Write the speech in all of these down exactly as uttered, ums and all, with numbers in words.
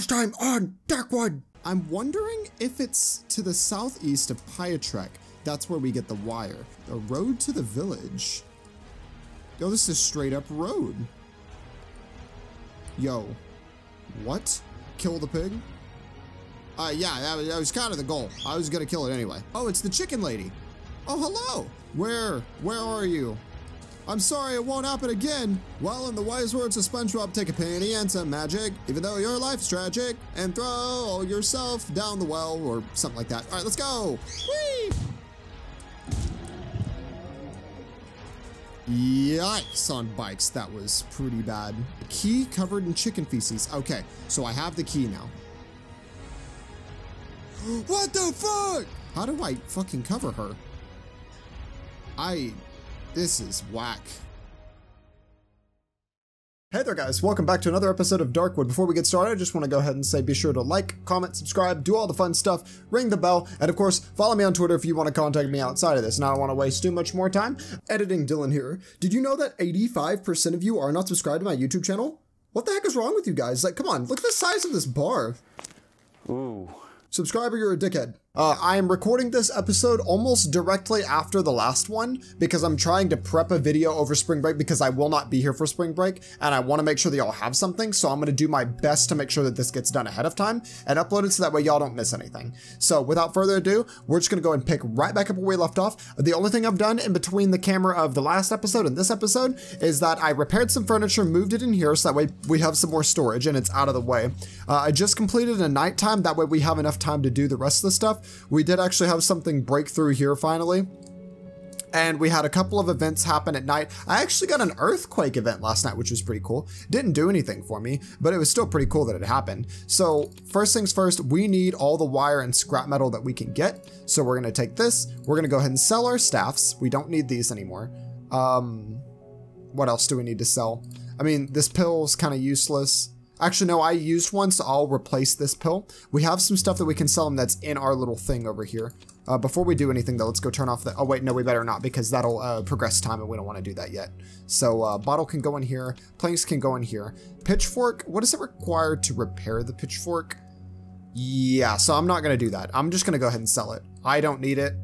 Splash time on Darkwood! I'm wondering if it's to the southeast of Piatrek. That's where we get the wire. The road to the village. Yo, this is straight up road. Yo. What? Kill the pig? Uh, yeah, that was, that was kind of the goal. I was gonna kill it anyway. Oh, it's the chicken lady. Oh, hello. Where? Where are you? I'm sorry, it won't happen again. Well, in the wise words of SpongeBob, take a penny and some magic, even though your life's tragic, and throw yourself down the well or something like that. All right, let's go. Whee! Yikes on bikes. That was pretty bad. A key covered in chicken feces. Okay, so I have the key now. What the fuck? How do I fucking cover her? I... This is whack. Hey there guys, welcome back to another episode of Darkwood. Before we get started, I just want to go ahead and say be sure to like, comment, subscribe, do all the fun stuff, ring the bell, and of course, follow me on Twitter if you want to contact me outside of this, and I don't want to waste too much more time. Editing Dylan here. Did you know that eighty-five percent of you are not subscribed to my YouTube channel? What the heck is wrong with you guys? Like, come on, look at the size of this bar. Ooh. Subscriber, you're a dickhead. Uh, I am recording this episode almost directly after the last one because I'm trying to prep a video over spring break because I will not be here for spring break and I want to make sure that y'all have something. So I'm going to do my best to make sure that this gets done ahead of time and upload it so that way y'all don't miss anything. So without further ado, we're just going to go and pick right back up where we left off. The only thing I've done in between the camera of the last episode and this episode is that I repaired some furniture, moved it in here so that way we have some more storage and it's out of the way. Uh, I just completed a nighttime. That way we have enough time to do the rest of the stuff. We did actually have something break through here finally. And we had a couple of events happen at night. I actually got an earthquake event last night, which was pretty cool. Didn't do anything for me, but it was still pretty cool that it happened. So first things first, we need all the wire and scrap metal that we can get. So we're going to take this. We're going to go ahead and sell our staffs. We don't need these anymore. Um, what else do we need to sell? I mean, this pill is kind of useless. Actually, no, I used one, so I'll replace this pill. We have some stuff that we can sell them that's in our little thing over here. Uh, before we do anything, though, let's go turn off the... Oh, wait, no, we better not, because that'll uh, progress time, and we don't want to do that yet. So, uh, bottle can go in here. Planks can go in here. Pitchfork, what does it require to repair the pitchfork? Yeah, so I'm not going to do that. I'm just going to go ahead and sell it. I don't need it.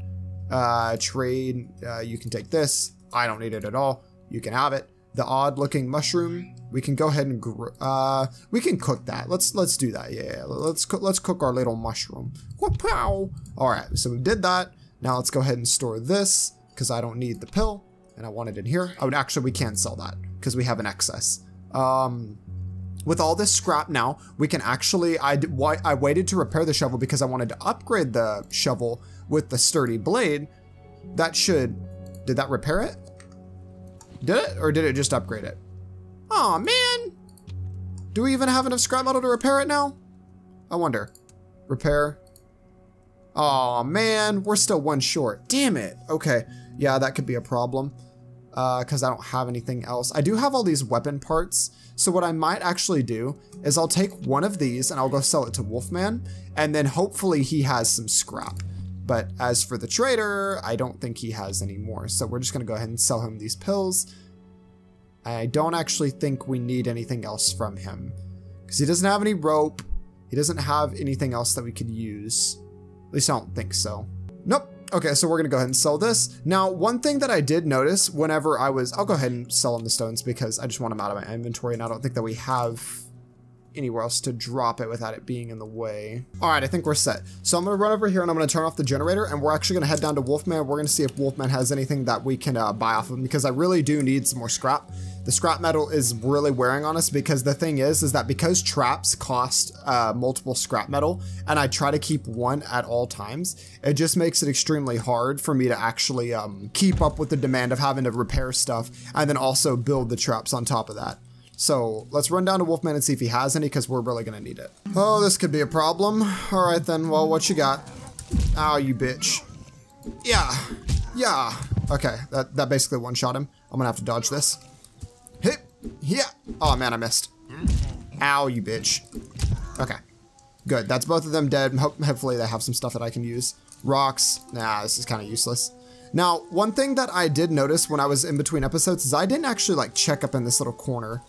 Uh, trade, uh, you can take this. I don't need it at all. You can have it. The odd-looking mushroom... We can go ahead and uh, we can cook that. Let's let's do that. Yeah, let's co let's cook our little mushroom. Whoop-pow! All right, so we did that. Now let's go ahead and store this because I don't need the pill and I want it in here. Oh, actually, we can sell that because we have an excess. Um, with all this scrap now, we can actually. I d I waited to repair the shovel because I wanted to upgrade the shovel with the sturdy blade. That should. Did that repair it? Did it, or did it just upgrade it? Aw, oh, man! Do we even have enough scrap metal to repair it now? I wonder. Repair. Aw, oh, man. We're still one short. Damn it. Okay. Yeah, that could be a problem. Uh, because I don't have anything else. I do have all these weapon parts. So what I might actually do is I'll take one of these and I'll go sell it to Wolfman. And then hopefully he has some scrap. But as for the trader, I don't think he has any more. So we're just going to go ahead and sell him these pills. I don't actually think we need anything else from him because he doesn't have any rope. He doesn't have anything else that we could use. At least I don't think so. Nope. Okay, so we're going to go ahead and sell this. Now, one thing that I did notice whenever I was... I'll go ahead and sell him the stones because I just want them out of my inventory and I don't think that we have anywhere else to drop it without it being in the way. All right, I think we're set. So I'm going to run over here and I'm going to turn off the generator and we're actually going to head down to Wolfman. We're going to see if Wolfman has anything that we can uh, buy off of him because I really do need some more scrap. The scrap metal is really wearing on us because the thing is, is that because traps cost uh, multiple scrap metal and I try to keep one at all times, it just makes it extremely hard for me to actually um, keep up with the demand of having to repair stuff and then also build the traps on top of that. So let's run down to Wolfman and see if he has any because we're really going to need it. Oh, this could be a problem. All right, then. Well, what you got? Ow, you bitch. Yeah. Yeah. Okay. That, that basically one shot him. I'm going to have to dodge this. Hip. Yeah. Oh, man, I missed. Ow, you bitch. Okay. Good. That's both of them dead. Hopefully they have some stuff that I can use. Rocks. Nah, this is kind of useless. Now, one thing that I did notice when I was in between episodes is I didn't actually, like, check up in this little corner.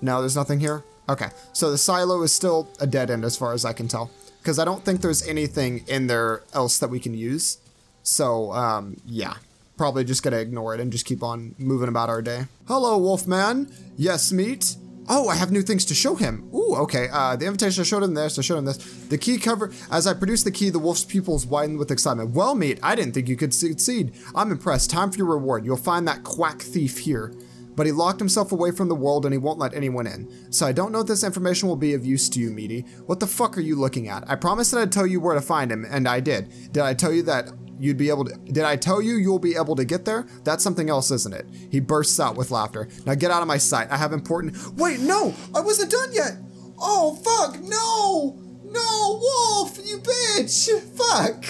No, there's nothing here. Okay, so the silo is still a dead end as far as I can tell, because I don't think there's anything in there else that we can use. So, um, yeah, probably just gonna ignore it and just keep on moving about our day. Hello, Wolfman. Yes, meat. Oh, I have new things to show him. Ooh, okay. Uh, the invitation, I showed him this, I showed him this. The key cover, as I produced the key, the wolf's pupils widened with excitement. Well, meat, I didn't think you could succeed. I'm impressed. Time for your reward. You'll find that quack thief here. But he locked himself away from the world and he won't let anyone in. So I don't know if this information will be of use to you, Meaty. What the fuck are you looking at? I promised that I'd tell you where to find him, and I did. Did I tell you that you'd be able to- Did I tell you you'll be able to get there? That's something else, isn't it? He bursts out with laughter. Now get out of my sight. I have important- Wait, no! I wasn't done yet! Oh, fuck! No! No, Wolf! You bitch! Fuck!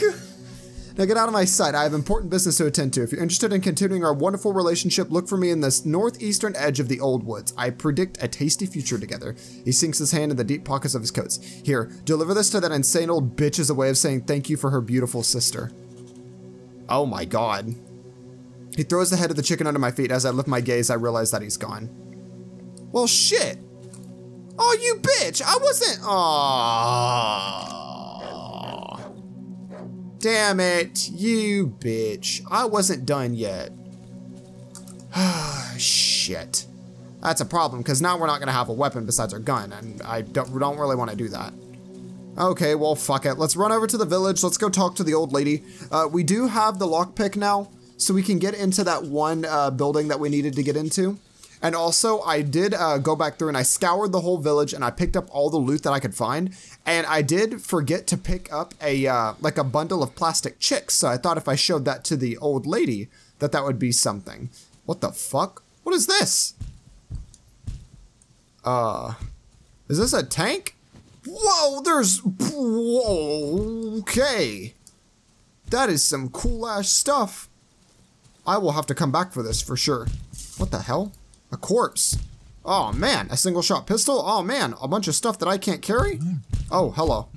Now get out of my sight. I have important business to attend to. If you're interested in continuing our wonderful relationship, look for me in this northeastern edge of the old woods. I predict a tasty future together. He sinks his hand in the deep pockets of his coats. Here, deliver this to that insane old bitch as a way of saying thank you for her beautiful sister. Oh my God. He throws the head of the chicken under my feet. As I lift my gaze, I realize that he's gone. Well, shit. Oh, you bitch. I wasn't. Aww. Damn it, you bitch. I wasn't done yet. Shit. That's a problem, because now we're not going to have a weapon besides our gun, and I don't, don't really want to do that. Okay, well, fuck it. Let's run over to the village. Let's go talk to the old lady. Uh, we do have the lockpick now, so we can get into that one uh, building that we needed to get into. And also, I did uh, go back through and I scoured the whole village and I picked up all the loot that I could find. And I did forget to pick up a uh, like a bundle of plastic chicks. So I thought if I showed that to the old lady, that that would be something. What the fuck? What is this? Uh, is this a tank? Whoa, there's... Whoa, okay. That is some cool-ass stuff. I will have to come back for this for sure. What the hell? A corpse. Oh man, a single shot pistol. Oh man, a bunch of stuff that I can't carry. Oh, hello.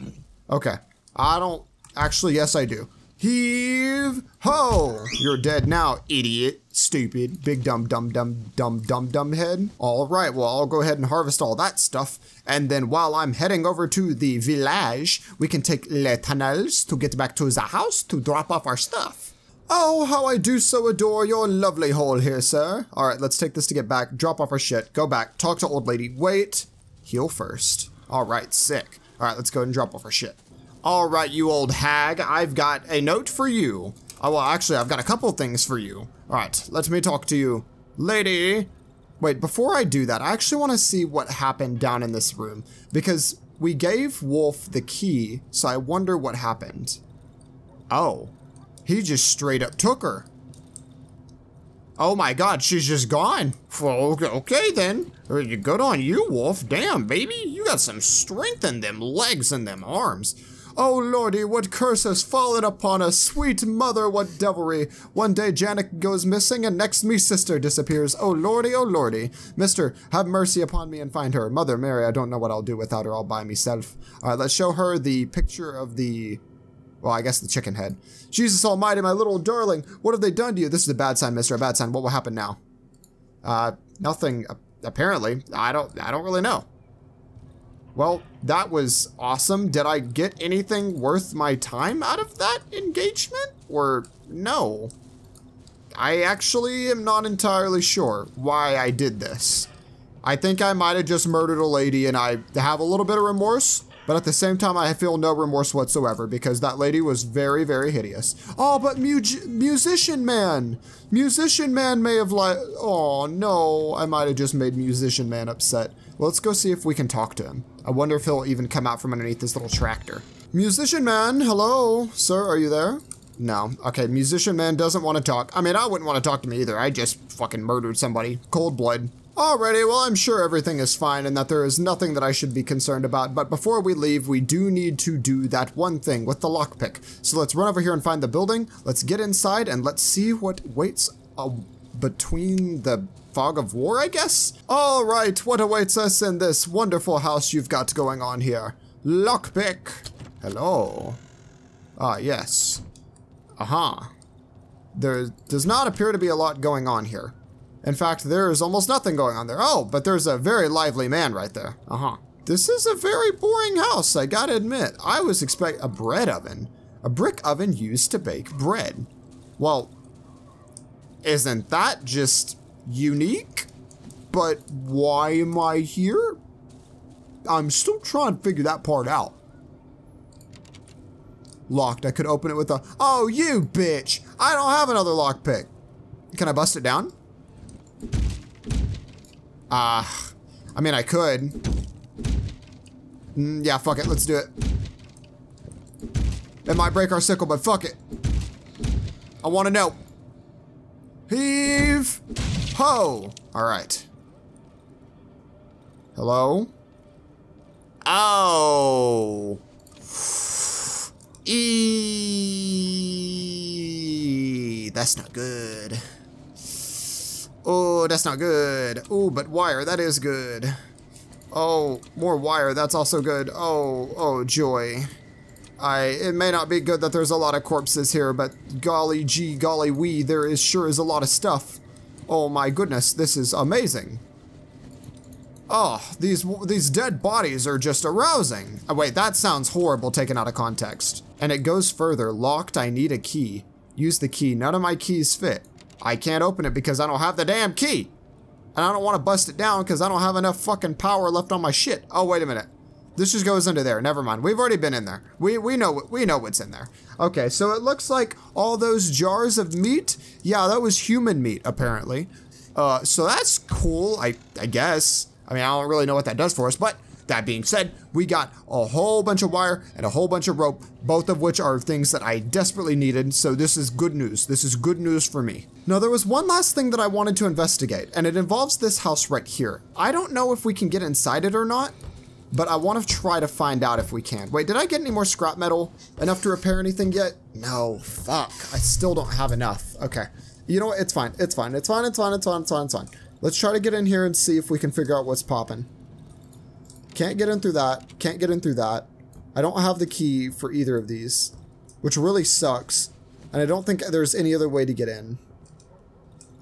Okay. I don't, actually, yes I do. Heave ho! You're dead now, idiot, stupid, big dumb, dumb, dumb, dumb, dumb, dumb head. All right, well, I'll go ahead and harvest all that stuff. And then while I'm heading over to the village, we can take les tunnels to get back to the house to drop off our stuff. Oh, how I do so adore your lovely hole here, sir. All right, let's take this to get back, drop off our shit, go back, talk to old lady, wait, heal first. All right, sick. All right, let's go ahead and drop off our shit. All right, you old hag, I've got a note for you. Oh, well, actually, I've got a couple things for you. All right, let me talk to you, lady. Wait, before I do that, I actually want to see what happened down in this room, because we gave Wolf the key, so I wonder what happened. Oh. He just straight up took her. Oh my God, she's just gone. Well, okay then. Good on you, Wolf. Damn, baby. You got some strength in them legs and them arms. Oh Lordy, what curse has fallen upon us? Sweet mother, what devilry. One day Janet goes missing and next me sister disappears. Oh Lordy, oh Lordy. Mister, have mercy upon me and find her. Mother Mary, I don't know what I'll do without her all by myself. All right, let's show her the picture of the... Well, I guess the chicken head. Jesus almighty, my little darling. What have they done to you? This is a bad sign, mister, a bad sign. What will happen now? Uh, nothing, apparently. I don't, I don't really know. Well, that was awesome. Did I get anything worth my time out of that engagement? Or no? I actually am not entirely sure why I did this. I think I might have just murdered a lady and I have a little bit of remorse. But at the same time, I feel no remorse whatsoever because that lady was very, very hideous. Oh, but mu musician man, musician man may have like, oh no, I might've just made musician man upset. Well, let's go see if we can talk to him. I wonder if he'll even come out from underneath this little tractor. Musician man, hello, sir, are you there? No, okay, musician man doesn't want to talk. I mean, I wouldn't want to talk to me either. I just fucking murdered somebody, cold blood. Alrighty, well, I'm sure everything is fine and that there is nothing that I should be concerned about, but before we leave, we do need to do that one thing with the lockpick. So let's run over here and find the building, let's get inside, and let's see what waits uh, between the fog of war, I guess? Alright, what awaits us in this wonderful house you've got going on here? Lockpick! Hello. Ah, yes. Aha. Uh-huh. There does not appear to be a lot going on here. In fact, there is almost nothing going on there. Oh, but there's a very lively man right there. Uh-huh. This is a very boring house, I gotta admit. I was expecting a bread oven. A brick oven used to bake bread. Well, isn't that just unique? But why am I here? I'm still trying to figure that part out. Locked. I could open it with a... Oh, you bitch! I don't have another lockpick. Can I bust it down? Ah, uh, I mean, I could. Mm, yeah, fuck it. Let's do it. It might break our sickle, but fuck it. I want to know. Heave. Ho. All right. Hello? Oh. E. That's not good. Oh, that's not good. Oh, but wire, that is good. Oh, more wire, that's also good. Oh, oh, joy. I, it may not be good that there's a lot of corpses here, but golly gee, golly wee, there is sure is a lot of stuff. Oh my goodness, this is amazing. Oh, these, these dead bodies are just arousing. Oh, wait, that sounds horrible taken out of context. And it goes further. Locked, I need a key. Use the key. None of my keys fit. I can't open it because I don't have the damn key. And I don't want to bust it down because I don't have enough fucking power left on my shit. Oh, wait a minute. This just goes into there. Never mind. We've already been in there. We we know we know what's in there. Okay, so it looks like all those jars of meat. Yeah, that was human meat, apparently. Uh, so that's cool, I, I guess. I mean, I don't really know what that does for us, but that being said, we got a whole bunch of wire and a whole bunch of rope, both of which are things that I desperately needed, so this is good news. This is good news for me. Now, there was one last thing that I wanted to investigate, and it involves this house right here. I don't know if we can get inside it or not, but I want to try to find out if we can. Wait, did I get any more scrap metal? Enough to repair anything yet? No, fuck. I still don't have enough. Okay. You know what? It's fine. It's fine. It's fine. It's fine. It's fine. It's fine. It's fine. Let's try to get in here and see if we can figure out what's popping. Can't get in through that. Can't get in through that. I don't have the key for either of these, which really sucks. And I don't think there's any other way to get in.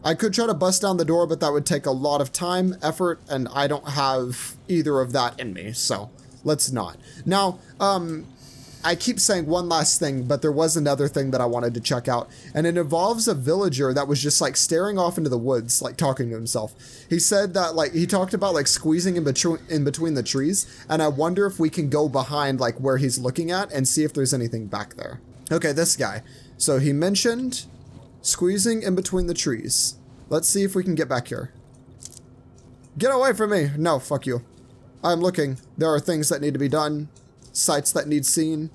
I could try to bust down the door, but that would take a lot of time, effort, and I don't have either of that in me. So let's not. Now, um, I keep saying one last thing, but there was another thing that I wanted to check out. And it involves a villager that was just like staring off into the woods, like talking to himself. He said that like, he talked about like squeezing in between, in between the trees. And I wonder if we can go behind like where he's looking at and see if there's anything back there. Okay, this guy. So he mentioned squeezing in between the trees. Let's see if we can get back here. Get away from me. No, fuck you. I'm looking. There are things that need to be done. Sights that need seen.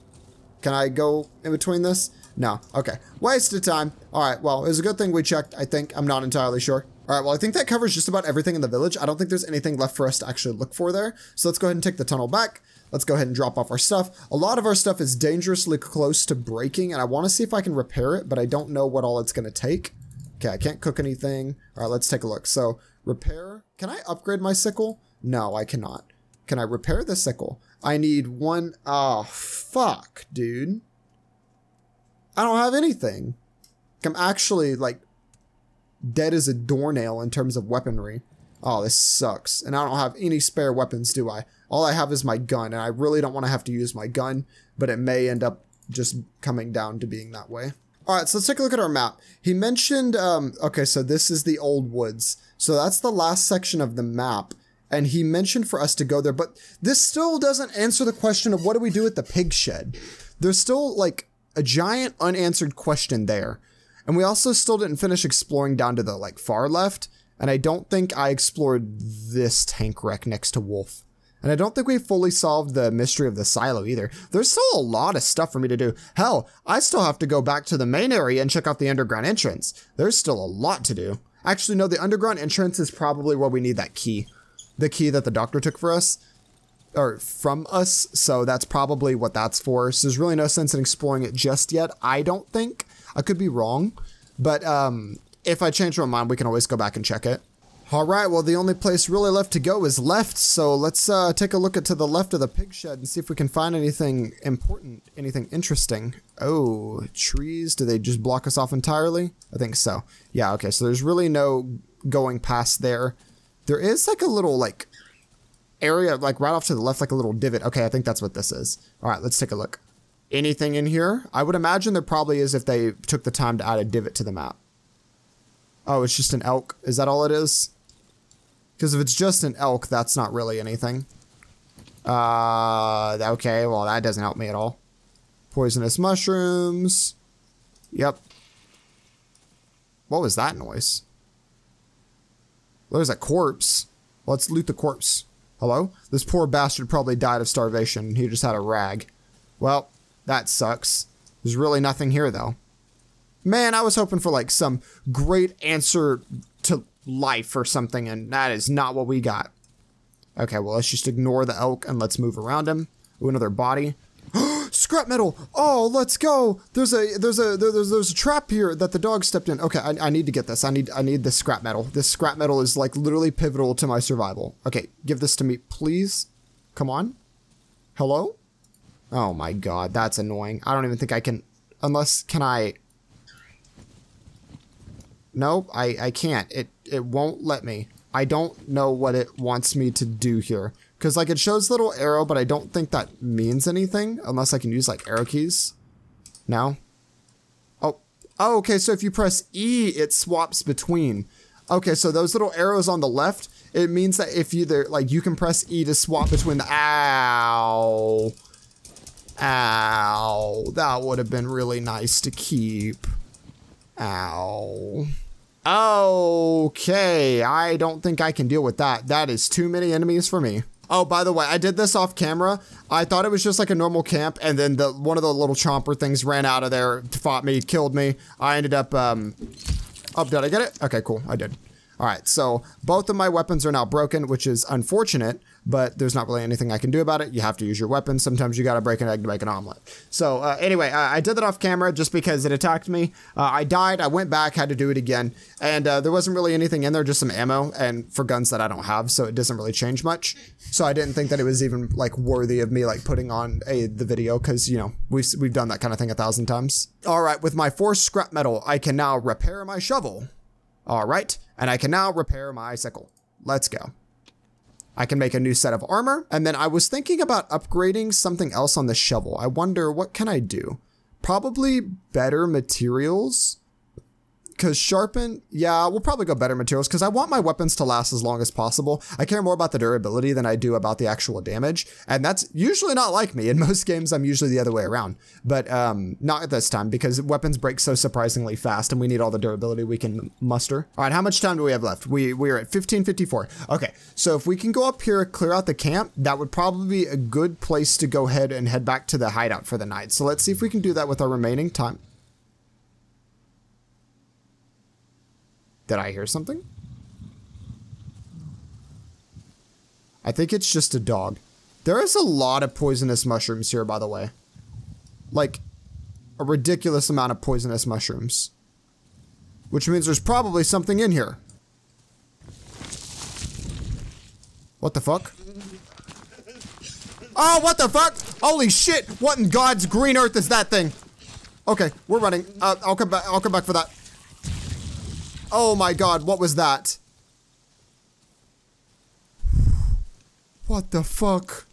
Can I go in between this? No. Okay. Waste of time. All right. Well, it was a good thing we checked, I think. I'm not entirely sure. All right. Well, I think that covers just about everything in the village. I don't think there's anything left for us to actually look for there. So let's go ahead and take the tunnel back. Let's go ahead and drop off our stuff. A lot of our stuff is dangerously close to breaking, and I want to see if I can repair it, but I don't know what all it's going to take. Okay. I can't cook anything. All right. Let's take a look. So repair. Can I upgrade my sickle? No, I cannot. Can I repair the sickle? I need one. Oh, fuck, dude. I don't have anything. I'm actually like dead as a doornail in terms of weaponry. Oh, this sucks. And I don't have any spare weapons, do I? All I have is my gun, and I really don't want to have to use my gun, but it may end up just coming down to being that way. All right, so let's take a look at our map. He mentioned, um, okay, so this is the old woods. So that's the last section of the map. And he mentioned for us to go there, but this still doesn't answer the question of what do we do at the pig shed? There's still like a giant unanswered question there. And we also still didn't finish exploring down to the like far left. And I don't think I explored this tank wreck next to Wolf. And I don't think we fully solved the mystery of the silo either. There's still a lot of stuff for me to do. Hell, I still have to go back to the main area and check out the underground entrance. There's still a lot to do. Actually, no, the underground entrance is probably where we need that key. The key that the doctor took for us or from us. So that's probably what that's for. So there's really no sense in exploring it just yet. I don't think. I could be wrong, but um, if I change my mind, we can always go back and check it. All right. Well, the only place really left to go is left. So let's uh, take a look at to the left of the pig shed and see if we can find anything important, anything interesting. Oh, trees. Do they just block us off entirely? I think so. Yeah. Okay. So there's really no going past there. There is like a little like area like right off to the left, like a little divot. Okay, I think that's what this is. All right, let's take a look. Anything in here? I would imagine there probably is if they took the time to add a divot to the map. Oh, it's just an elk. Is that all it is? Because if it's just an elk, that's not really anything. Uh, okay, well, that doesn't help me at all. Poisonous mushrooms. Yep. What was that noise? Well, there's a corpse. Let's loot the corpse. Hello? This poor bastard probably died of starvation. He just had a rag. Well, that sucks. There's really nothing here, though. Man, I was hoping for, like, some great answer to life or something, and that is not what we got. Okay, well, let's just ignore the elk, and let's move around him. Ooh, another body. Scrap metal! Oh, let's go! There's a there's a there's there's a trap here that the dog stepped in. Okay, I, I need to get this. I need I need this scrap metal. This scrap metal is like literally pivotal to my survival. Okay, give this to me, please. Come on. Hello? Oh my god, that's annoying. I don't even think I can. Unless can I? Nope, I I can't. It it won't let me. I don't know what it wants me to do here. Because, like, it shows little arrow, but I don't think that means anything. Unless I can use, like, arrow keys. No? Oh. Oh, okay, so if you press E, it swaps between. Okay, so those little arrows on the left, it means that if you, like, you can press E to swap between the... Ow. Ow. That would have been really nice to keep. Ow. Okay, I don't think I can deal with that. That is too many enemies for me. Oh, by the way, I did this off camera. I thought it was just like a normal camp, and then the one of the little chomper things ran out of there, fought me, killed me. I ended up, um, oh, did I get it? Okay, cool, I did. All right, so both of my weapons are now broken, which is unfortunate, but there's not really anything I can do about it. You have to use your weapons. Sometimes you gotta break an egg to make an omelet. So uh, anyway, I, I did that off camera just because it attacked me. Uh, I died, I went back, had to do it again, and uh, there wasn't really anything in there, just some ammo and for guns that I don't have, so it doesn't really change much. So I didn't think that it was even like worthy of me like putting on a, the video because, you know, we've, we've done that kind of thing a thousand times. All right, with my forced scrap metal, I can now repair my shovel. All right, and I can now repair my sickle. Let's go. I can make a new set of armor, and then I was thinking about upgrading something else on the shovel. I wonder, what can I do? Probably better materials, because sharpen, yeah, we'll probably go better materials, because I want my weapons to last as long as possible. I care more about the durability than I do about the actual damage, and that's usually not like me. In most games, I'm usually the other way around, but um, not at this time, because weapons break so surprisingly fast, and we need all the durability we can muster. All right, how much time do we have left? We, we are at fifteen fifty-four. Okay, so if we can go up here, clear out the camp, that would probably be a good place to go ahead and head back to the hideout for the night. So let's see if we can do that with our remaining time. Did I hear something? I think it's just a dog. There is a lot of poisonous mushrooms here, by the way. Like, a ridiculous amount of poisonous mushrooms. Which means there's probably something in here. What the fuck? Oh, what the fuck? Holy shit! What in God's green earth is that thing? Okay, we're running. Uh, I'll come back. I'll come back for that. Oh my god, what was that? What the fuck?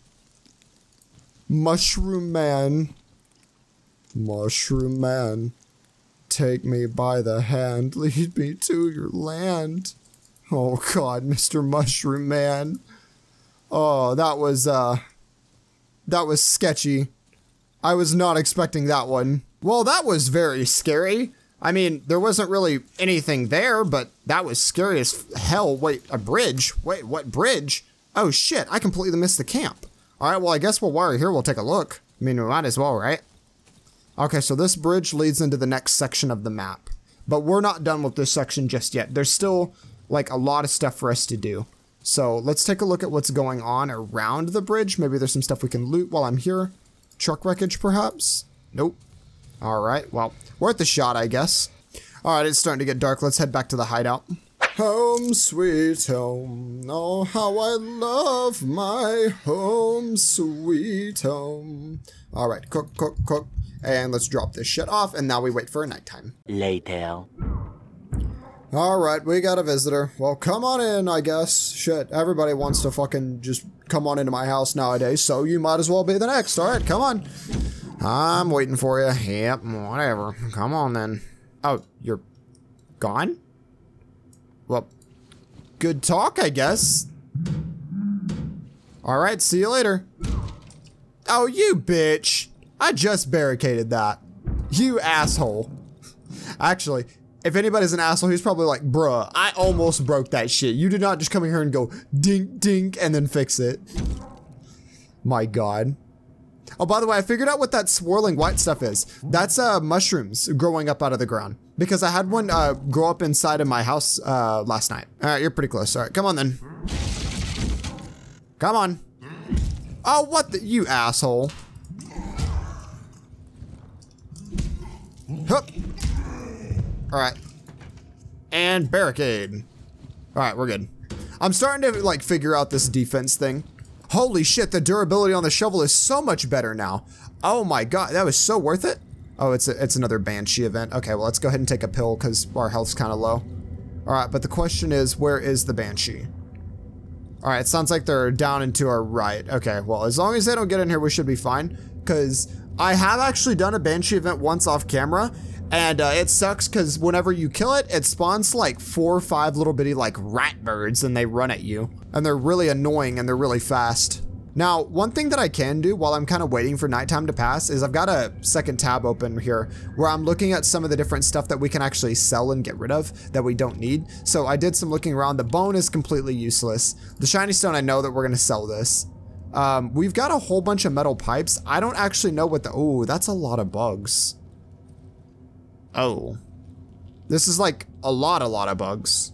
Mushroom man. Mushroom man. Take me by the hand, lead me to your land. Oh god, Mister Mushroom Man. Oh, that was, uh... that was sketchy. I was not expecting that one. Well, that was very scary. I mean, there wasn't really anything there, but that was scary as hell. Wait, a bridge? Wait, what bridge? Oh shit, I completely missed the camp. All right, well, I guess while we're here, we'll take a look. I mean, we might as well, right? Okay, so this bridge leads into the next section of the map. But we're not done with this section just yet. There's still, like, a lot of stuff for us to do. So let's take a look at what's going on around the bridge. Maybe there's some stuff we can loot while I'm here. Truck wreckage, perhaps? Nope. All right, well, worth the shot, I guess. All right, it's starting to get dark. Let's head back to the hideout. Home sweet home. Oh, how I love my home sweet home. All right, cook, cook, cook. And let's drop this shit off, and now we wait for a nighttime. Later. Alright, we got a visitor. Well, come on in, I guess. Shit, everybody wants to fucking just come on into my house nowadays, so you might as well be the next. Alright, come on. I'm waiting for you. Yep, whatever. Come on, then. Oh, you're gone? Well, good talk, I guess. Alright, see you later. Oh, you bitch. I just barricaded that. You asshole. Actually, if anybody's an asshole, he's probably like, bruh, I almost broke that shit. You did not just come in here and go, dink, dink, and then fix it. My God. Oh, by the way, I figured out what that swirling white stuff is. That's uh, mushrooms growing up out of the ground. Because I had one uh, grow up inside of my house uh, last night. All right, you're pretty close. All right, come on then. Come on. Oh, what the, you asshole. Hup. Alright. And barricade. Alright, we're good. I'm starting to, like, figure out this defense thing. Holy shit, the durability on the shovel is so much better now. Oh my God, that was so worth it. Oh, it's a, it's another Banshee event. Okay, well, let's go ahead and take a pill because our health's kind of low. Alright, but the question is, where is the Banshee? Alright, it sounds like they're down and to our right. Okay, well, as long as they don't get in here, we should be fine. Because I have actually done a Banshee event once off camera. And uh, it sucks because whenever you kill it, it spawns like four or five little bitty like rat birds and they run at you. And they're really annoying and they're really fast. Now, one thing that I can do while I'm kind of waiting for nighttime to pass is I've got a second tab open here where I'm looking at some of the different stuff that we can actually sell and get rid of that we don't need. So I did some looking around. The bone is completely useless. The shiny stone, I know that we're going to sell this. Um, we've got a whole bunch of metal pipes. I don't actually know what the... Oh, that's a lot of bugs. Oh, this is like a lot, a lot of bugs.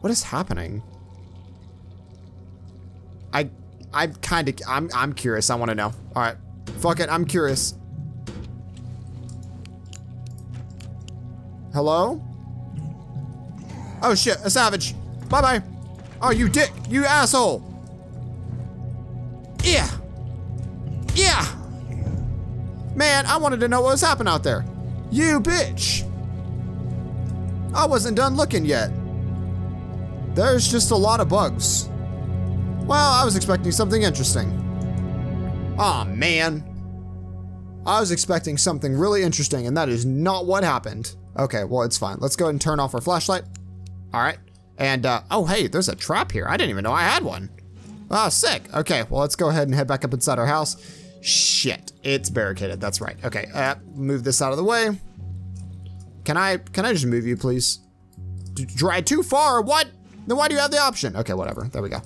What is happening? I, I'm kind of, I'm, I'm curious. I want to know. All right, fuck it. I'm curious. Hello? Oh shit, a savage. Bye bye. Oh, you dick, you asshole. Yeah. Yeah. Man, I wanted to know what was happening out there. You bitch. I wasn't done looking yet. There's just a lot of bugs. Well, I was expecting something interesting. Aw, man. I was expecting something really interesting, and that is not what happened. Okay, well, it's fine. Let's go ahead and turn off our flashlight. All right. And, uh, oh, hey, there's a trap here. I didn't even know I had one. Ah, sick. Okay, well, let's go ahead and head back up inside our house. Shit, it's barricaded. That's right. Okay, uh, move this out of the way. Can I, can I just move you, please? D- drive too far, what? Then why do you have the option? Okay, whatever. There we go.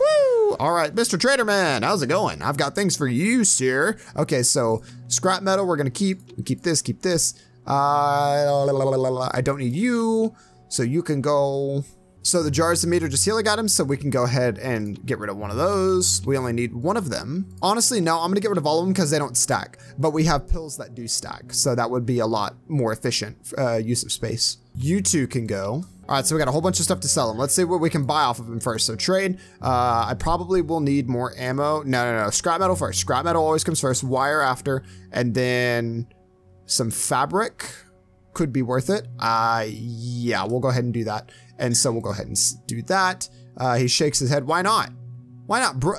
Woo! All right, Mister Traderman, how's it going? I've got things for you, sir. Okay, so scrap metal, we're gonna keep, keep this, keep this. Uh, la, la, la, la, la. I don't need you, so you can go. So the jars of meter just healing items, so we can go ahead and get rid of one of those. We only need one of them. Honestly, no, I'm gonna get rid of all of them because they don't stack, but we have pills that do stack. So that would be a lot more efficient uh, use of space. You two can go. All right, so we got a whole bunch of stuff to sell them. Let's see what we can buy off of them first. So trade, uh, I probably will need more ammo. No, no, no, scrap metal first. Scrap metal always comes first, wire after, and then some fabric could be worth it. Uh, yeah, we'll go ahead and do that. And so we'll go ahead and do that. Uh, he shakes his head. Why not? Why not, bro?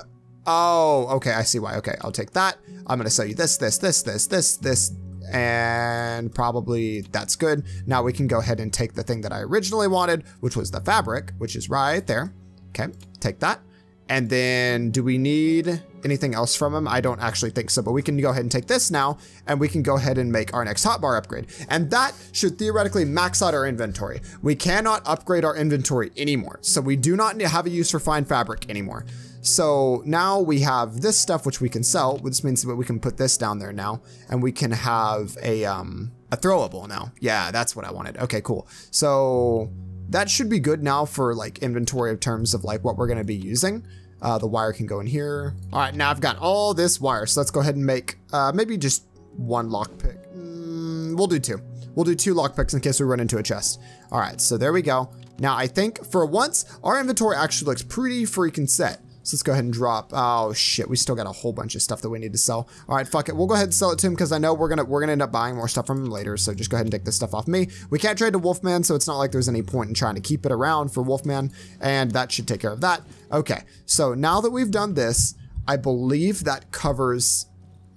Oh, okay. I see why. Okay, I'll take that. I'm going to sell you this, this, this, this, this, this, and probably that's good. Now we can go ahead and take the thing that I originally wanted, which was the fabric, which is right there. Okay, take that. And then do we need anything else from him? I don't actually think so, but we can go ahead and take this now and we can go ahead and make our next hotbar upgrade. And that should theoretically max out our inventory. We cannot upgrade our inventory anymore. So we do not have a use for fine fabric anymore. So now we have this stuff, which we can sell, which means that we can put this down there now and we can have a, um, a throwable now. Yeah, that's what I wanted. Okay, cool. So that should be good now for like inventory in terms of like what we're gonna be using. Uh, the wire can go in here. All right, now I've got all this wire. So let's go ahead and make uh, maybe just one lockpick. Mm, we'll do two. We'll do two lockpicks in case we run into a chest. All right, so there we go. Now I think for once, our inventory actually looks pretty freaking set. So let's go ahead and drop. Oh shit, we still got a whole bunch of stuff that we need to sell. All right, fuck it. We'll go ahead and sell it to him because I know we're gonna we're gonna end up buying more stuff from him later. So just go ahead and take this stuff off me. We can't trade to Wolfman, so it's not like there's any point in trying to keep it around for Wolfman, and that should take care of that. Okay, so now that we've done this, I believe that covers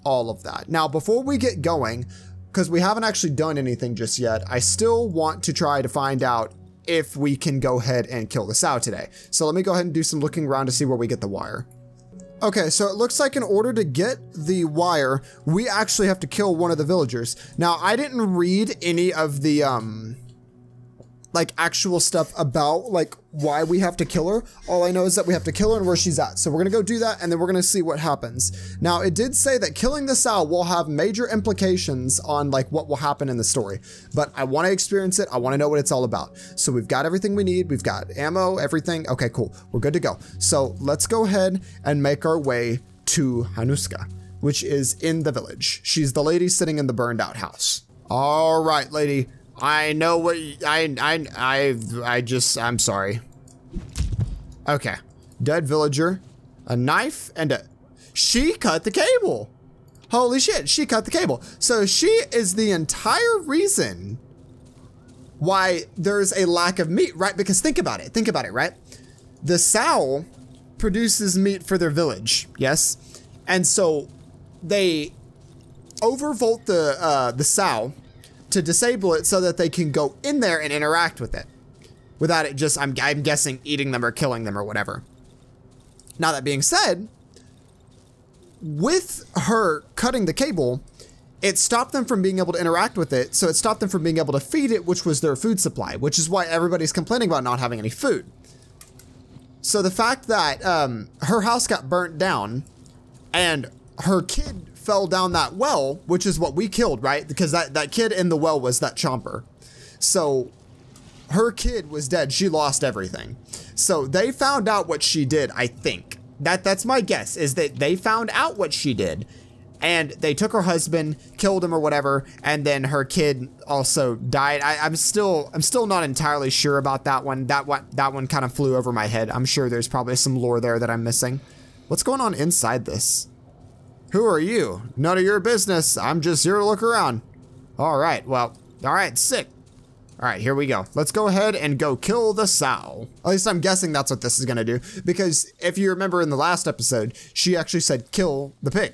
all of that. Now, before we get going, because we haven't actually done anything just yet, I still want to try to find out if we can go ahead and kill this out today. So let me go ahead and do some looking around to see where we get the wire. Okay, so it looks like in order to get the wire, we actually have to kill one of the villagers. Now, I didn't read any of the, um, like, actual stuff about, like, why we have to kill her. All I know is that we have to kill her and where she's at. So we're gonna go do that, and then we're gonna see what happens. Now, it did say that killing this owl will have major implications on, like, what will happen in the story. But I wanna experience it. I wanna know what it's all about. So we've got everything we need. We've got ammo, everything. Okay, cool. We're good to go. So let's go ahead and make our way to Hanuska, which is in the village. She's the lady sitting in the burned out house. All right, lady. I know what I, I, I, I just, I'm sorry. Okay. Dead villager, a knife and a, she cut the cable. Holy shit. She cut the cable. So she is the entire reason why there's a lack of meat, right? Because think about it. Think about it, right? The sow produces meat for their village. Yes. And so they overvolt the, uh, the sow to disable it so that they can go in there and interact with it without it just, I'm, I'm guessing, eating them or killing them or whatever. Now, that being said, with her cutting the cable, it stopped them from being able to interact with it. So it stopped them from being able to feed it, which was their food supply, which is why everybody's complaining about not having any food. So the fact that um, her house got burnt down and her kid fell down that well, which is what we killed, right? Because that, that kid in the well was that chomper. So her kid was dead. She lost everything. So they found out what she did, I think. That that's my guess, is that they found out what she did and they took her husband, killed him or whatever, and then her kid also died. I, I'm still I'm still not entirely sure about that one. That one that one kind of flew over my head. I'm sure there's probably some lore there that I'm missing. What's going on inside this? Who are you? None of your business. I'm just here to look around. All right. Well, all right. Sick. All right. Here we go. Let's go ahead and go kill the sow. At least I'm guessing that's what this is going to do, because if you remember in the last episode, she actually said kill the pig,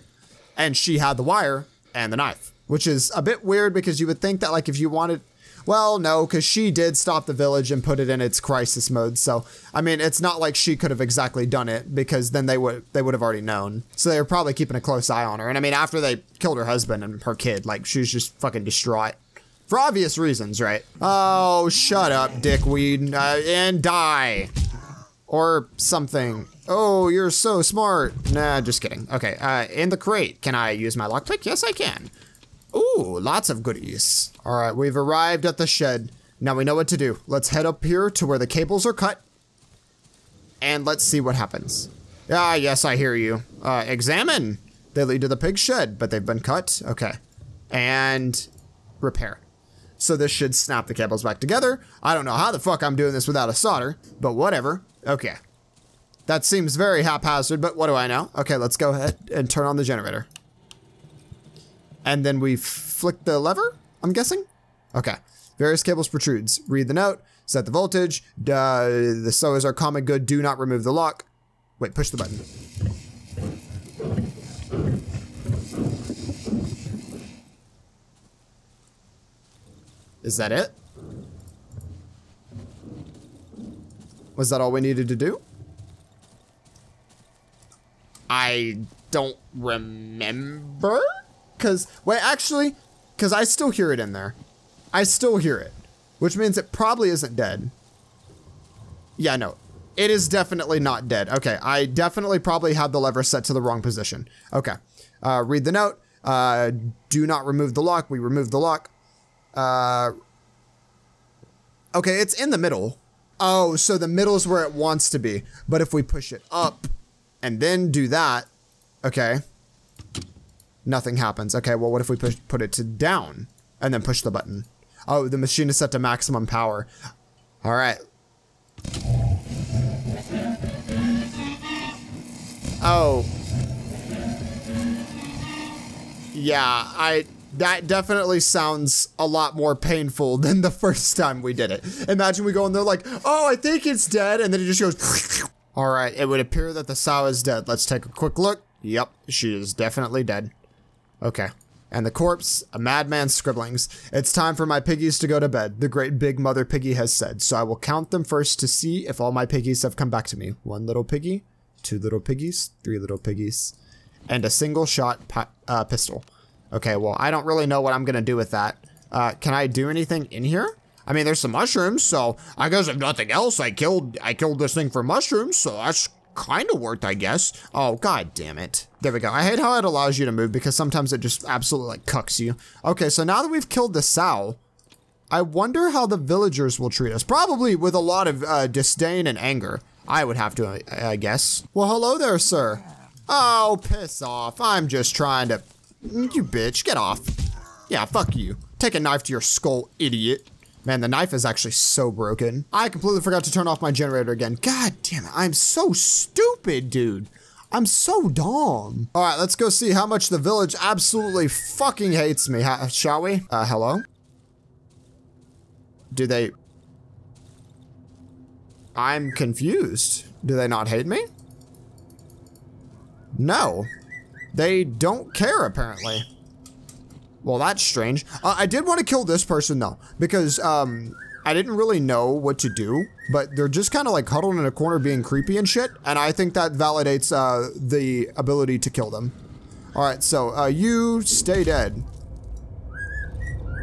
and she had the wire and the knife, which is a bit weird because you would think that, like, if you wanted, well, no, because she did stop the village and put it in its crisis mode. So, I mean, it's not like she could have exactly done it, because then they would they would have already known. So they were probably keeping a close eye on her. And I mean, after they killed her husband and her kid, like, she was just fucking distraught. For obvious reasons, right? Oh, shut up, dickweed. Uh, and die. Or something. Oh, you're so smart. Nah, just kidding. Okay, uh, in the crate. Can I use my lockpick? Yes, I can. Ooh, lots of goodies. All right, we've arrived at the shed. Now we know what to do. Let's head up here to where the cables are cut, and let's see what happens. Ah, yes, I hear you. Uh, examine. They lead to the pig shed, but they've been cut. Okay. And repair. So this should snap the cables back together. I don't know how the fuck I'm doing this without a solder, but whatever. Okay. That seems very haphazard, but what do I know? Okay, let's go ahead and turn on the generator. And then we flick the lever, I'm guessing? Okay. Various cables protrudes. Read the note. Set the voltage. Duh, the sow is our common good. Do not remove the lock. Wait, push the button. Is that it? Was that all we needed to do? I don't remember. Cause, wait, actually, cause I still hear it in there. I still hear it, which means it probably isn't dead. Yeah, no, it is definitely not dead. Okay, I definitely probably had the lever set to the wrong position. Okay, uh, read the note. Uh, do not remove the lock. We removed the lock. Uh, okay, it's in the middle. Oh, so the middle is where it wants to be. But if we push it up and then do that, okay. Nothing happens. Okay, well, what if we push, put it to down and then push the button? Oh, the machine is set to maximum power. All right. Oh. Yeah, I... That definitely sounds a lot more painful than the first time we did it. Imagine we go in there like, oh, I think it's dead, and then it just goes... All right, it would appear that the sow is dead. Let's take a quick look. Yep, she is definitely dead. Okay. And the corpse, a madman's scribblings. It's time for my piggies to go to bed, the great big mother piggy has said, so I will count them first to see if all my piggies have come back to me. One little piggy, two little piggies, three little piggies, and a single shot pi uh, pistol. Okay, well, I don't really know what I'm gonna do with that. Uh, can I do anything in here? I mean, there's some mushrooms, so I guess if nothing else, I killed I killed this thing for mushrooms, so that's kind of worked, I guess. Oh, god damn it. There we go. I hate how it allows you to move because sometimes it just absolutely, like, cucks you. Okay, so now that we've killed the sow, I wonder how the villagers will treat us. Probably with a lot of uh, disdain and anger, I would have to, I guess. Well, hello there, sir. Oh, piss off. I'm just trying to... You bitch, get off. Yeah, fuck you. Take a knife to your skull, idiot. Man, the knife is actually so broken. I completely forgot to turn off my generator again. God damn it, I'm so stupid, dude. I'm so dumb. All right, let's go see how much the village absolutely fucking hates me, ha shall we? Uh, hello? Do they... I'm confused. Do they not hate me? No. They don't care, apparently. Well, that's strange. Uh, I did want to kill this person, though, because um, I didn't really know what to do, but they're just kind of like huddled in a corner being creepy and shit, and I think that validates uh, the ability to kill them. All right, so uh, you stay dead.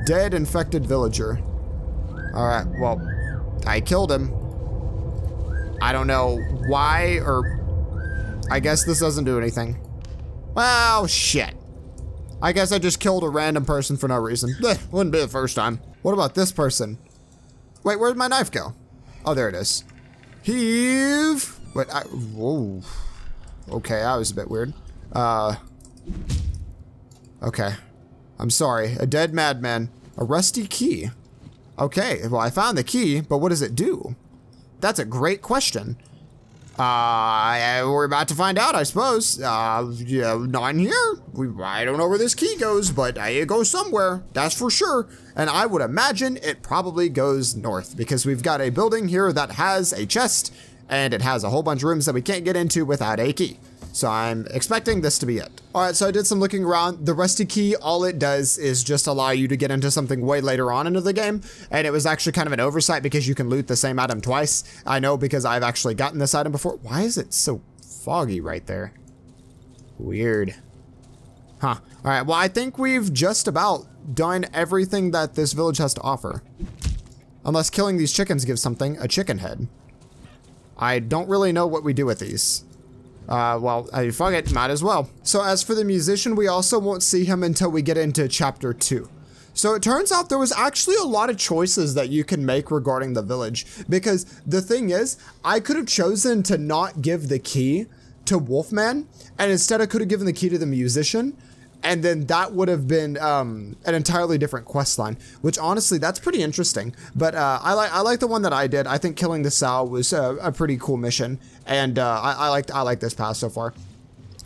Dead infected villager. All right, well, I killed him. I don't know why, or I guess this doesn't do anything. Well, shit. I guess I just killed a random person for no reason. Wouldn't be the first time. What about this person? Wait, where'd my knife go? Oh, there it is. Heave! Wait, I... Whoa. Okay, that was a bit weird. Uh... Okay. I'm sorry. A dead madman. A rusty key. Okay, well, I found the key, but what does it do? That's a great question. Uh, we're about to find out, I suppose. Uh, yeah, not in here. We, I don't know where this key goes, but it goes somewhere. That's for sure. And I would imagine it probably goes north because we've got a building here that has a chest and it has a whole bunch of rooms that we can't get into without a key. So I'm expecting this to be it. All right, so I did some looking around. The rusty key, all it does is just allow you to get into something way later on into the game. And it was actually kind of an oversight because you can loot the same item twice. I know because I've actually gotten this item before. Why is it so foggy right there? Weird. Huh. All right, well, I think we've just about done everything that this village has to offer. Unless killing these chickens gives something, a chicken head. I don't really know what we do with these. Uh, well, I, fuck it, might as well. So as for the musician, we also won't see him until we get into chapter two. So it turns out there was actually a lot of choices that you can make regarding the village, because the thing is, I could have chosen to not give the key to Wolfman, and instead I could have given the key to the musician, and then that would have been um, an entirely different quest line, which honestly, that's pretty interesting. But uh, I like I like the one that I did. I think killing the sow was uh, a pretty cool mission, and uh, I, I like I like this path so far.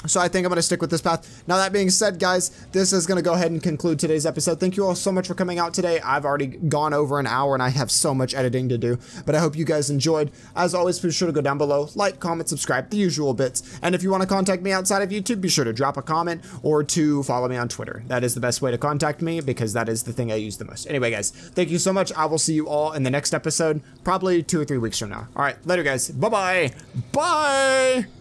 So I think I'm gonna stick with this path. Now that being said, guys, this is gonna go ahead and conclude today's episode. Thank you all so much for coming out today. I've already gone over an hour and I have so much editing to do, but I hope you guys enjoyed. As always, be sure to go down below, like, comment, subscribe, the usual bits. And if you wanna contact me outside of YouTube, be sure to drop a comment or to follow me on Twitter. That is the best way to contact me because that is the thing I use the most. Anyway, guys, thank you so much. I will see you all in the next episode, probably two or three weeks from now. All right, later guys, bye-bye, bye.